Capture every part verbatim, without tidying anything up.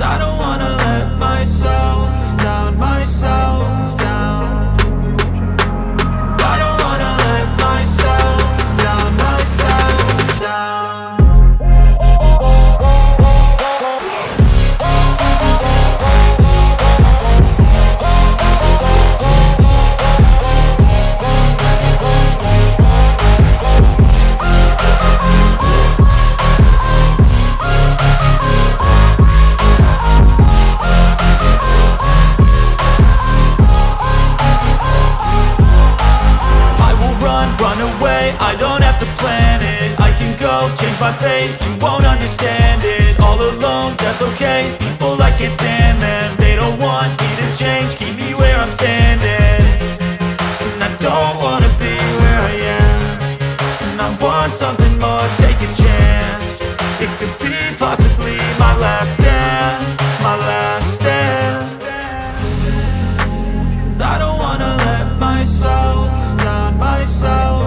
I don't wanna let myself down, myself down. I don't wanna let myself down, myself down. I don't have to plan it, I can go change my fate. You won't understand it, all alone, that's okay. People, I can't stand them, they don't want me to change, keep me where I'm standing. And I don't wanna be where I am, and I want something more, take a chance. It could be possibly my last dance, my last dance. And I don't wanna let myself down, myself.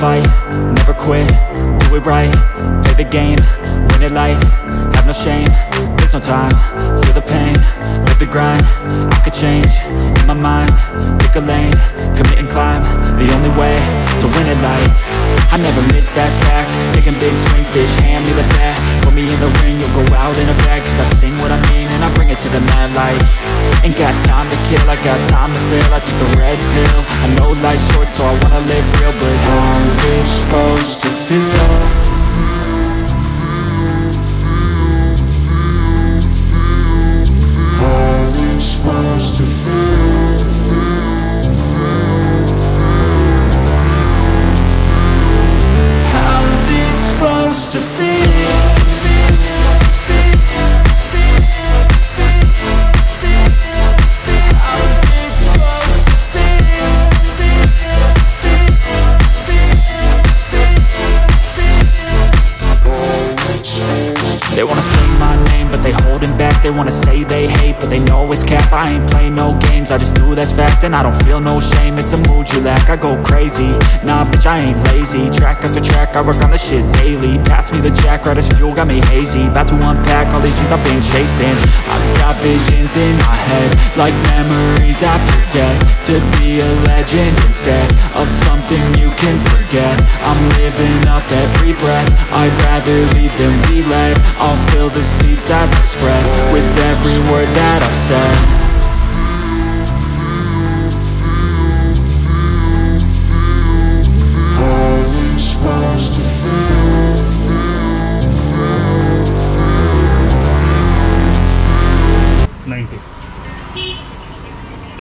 Fight, never quit, do it right, play the game, win at life, have no shame, there's no time, feel the pain, live the grind, I could change, in my mind, pick a lane, commit and climb, the only way to win at life. I never miss, that's fact. Taking big swings, bitch, hand me the bat. Put me in the ring, you'll go out in a bag. Cause I sing what I mean and I bring it to the mad light. Ain't got time to kill, I got time to fill. I took the red pill, I know life's short, so I wanna live real. But how's it supposed to feel? They wanna say my name, but they holding back. They wanna say they hate, but they know it's cap. I ain't play no games, I just do, that's fact. And I don't feel no shame, it's a mood you lack. I go crazy, nah bitch, I ain't lazy. Track after track, I work on this shit daily. Pass me the jack, right as fuel, got me hazy. About to unpack all these shit I've been chasing. I've got visions in my head, like memories after death. To be a legend instead of something you can forget. I'm living up every breath, I'd rather lead than be led. I'll fill the seeds as I spread with every word that I've said.